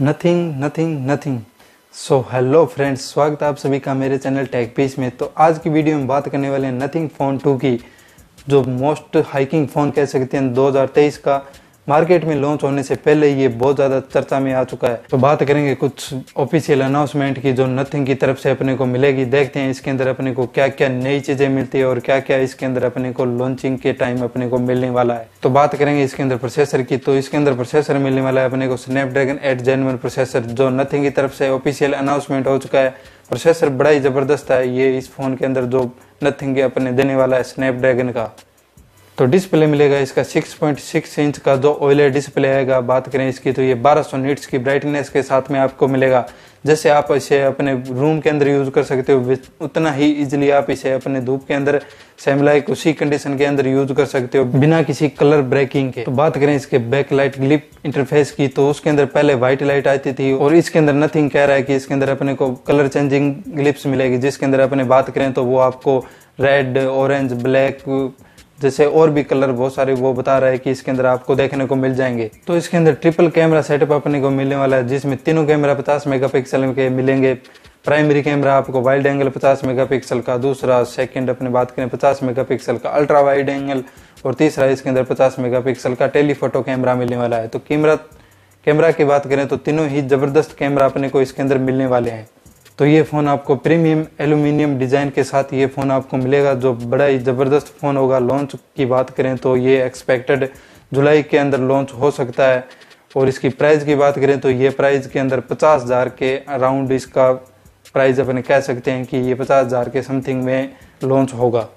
Nothing nothing nothing. So hello friends, स्वागत है आप सभी का मेरे चैनल टेक पीस में। तो आज की वीडियो में बात करने वाले हैं नथिंग फ़ोन 2 की, जो मोस्ट हाइकिंग फ़ोन कह सकते हैं 2023 का। मार्केट में लॉन्च होने से पहले ये बहुत ज़्यादा चर्चा में आ चुका है। तो बात करेंगे कुछ ऑफिशियल अनाउंसमेंट की जो नथिंग की तरफ से अपने को मिलेगी। देखते हैं इसके अंदर अपने को क्या क्या नई चीज़ें मिलती है और क्या क्या इसके अंदर अपने को लॉन्चिंग के टाइम अपने को मिलने वाला है। तो बात करेंगे इसके अंदर प्रोसेसर की। तो इसके अंदर प्रोसेसर मिलने वाला है अपने को स्नैपड्रैगन 8 Gen प्रोसेसर, जो नथिंग की तरफ से ऑफिशियल अनाउंसमेंट हो चुका है। प्रोसेसर बड़ा ही ज़बरदस्त है ये इस फ़ोन के अंदर जो नथिंग अपने देने वाला है स्नैपड्रैगन का। तो डिस्प्ले मिलेगा इसका 6.6 इंच का जो OLED डिस्प्ले आएगा। बात करें इसकी तो ये 1200 निट्स की ब्राइटनेस के साथ में आपको मिलेगा। जैसे आप इसे अपने रूम के अंदर यूज़ कर सकते हो, उतना ही इजीली आप इसे अपने धूप के अंदर सैमलाइक उसी कंडीशन के अंदर यूज कर सकते हो बिना किसी कलर ब्रेकिंग के। तो बात करें इसके बैकलाइट ग्लिप इंटरफेस की। तो उसके अंदर पहले व्हाइट लाइट आती थी और इसके अंदर नथिंग कह रहा है कि इसके अंदर अपने को कलर चेंजिंग ग्लिप्स मिलेगी, जिसके अंदर अपने बात करें तो वो आपको रेड, ऑरेंज, ब्लैक जैसे और भी कलर बहुत सारे वो बता रहा है कि इसके अंदर आपको देखने को मिल जाएंगे। तो इसके अंदर ट्रिपल कैमरा सेटअप अपने को मिलने वाला है, जिसमें तीनों कैमरा 50 मेगापिक्सल के मिलेंगे। प्राइमरी कैमरा आपको वाइड एंगल 50 मेगापिक्सल का, दूसरा सेकंड अपने बात करें 50 मेगापिक्सल का अल्ट्रा वाइड एंगल, और तीसरा इसके अंदर 50 मेगापिक्सल का टेलीफोटो कैमरा मिलने वाला है। तो कैमरा की बात करें तो तीनों ही ज़बरदस्त कैमरा अपने को इसके अंदर मिलने वाले हैं। तो ये फ़ोन आपको प्रीमियम एल्यूमिनियम डिज़ाइन के साथ ये फ़ोन आपको मिलेगा, जो बड़ा ही ज़बरदस्त फ़ोन होगा। लॉन्च की बात करें तो ये एक्सपेक्टेड जुलाई के अंदर लॉन्च हो सकता है। और इसकी प्राइस की बात करें तो ये प्राइस के अंदर 50,000 के अराउंड इसका प्राइस अपन कह सकते हैं कि ये 50,000 के समथिंग में लॉन्च होगा।